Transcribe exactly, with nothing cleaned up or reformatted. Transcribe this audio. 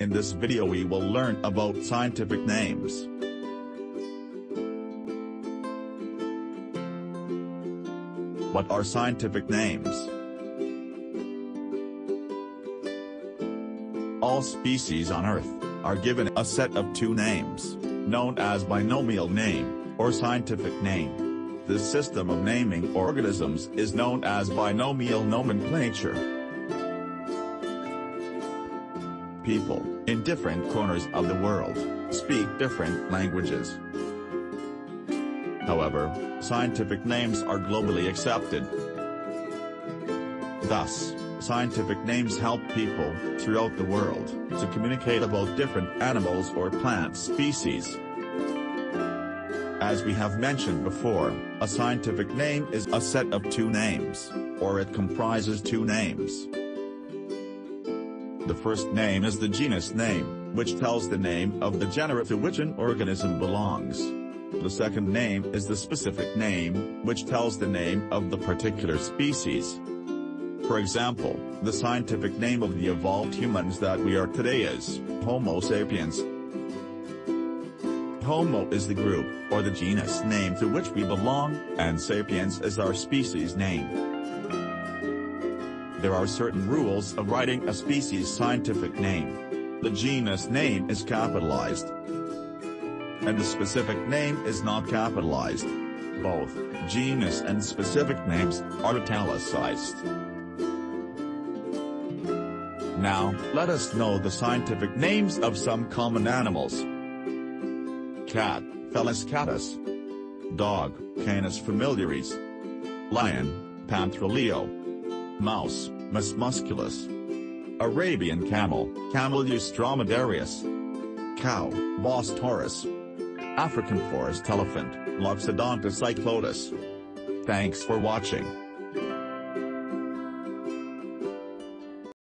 In this video we will learn about scientific names. What are scientific names? All species on Earth are given a set of two names, known as binomial name, or scientific name. This system of naming organisms is known as binomial nomenclature. People, in different corners of the world, speak different languages. However, scientific names are globally accepted. Thus, scientific names help people throughout the world to communicate about different animals or plant species. As we have mentioned before, a scientific name is a set of two names, or it comprises two names. The first name is the genus name, which tells the name of the genera to which an organism belongs. The second name is the specific name, which tells the name of the particular species. For example, the scientific name of the evolved humans that we are today is Homo sapiens. Homo is the group, or the genus name to which we belong, and sapiens is our species name. There are certain rules of writing a species' scientific name. The genus name is capitalized, and the specific name is not capitalized. Both genus and specific names are italicized. Now, let us know the scientific names of some common animals. Cat, Felis catus. Dog, Canis familiaris. Lion, Panthera leo. Mouse, Mus musculus. Arabian camel, Camelus dromedarius. Cow, Bos taurus. African forest elephant, Loxodonta cyclotis. Thanks for watching.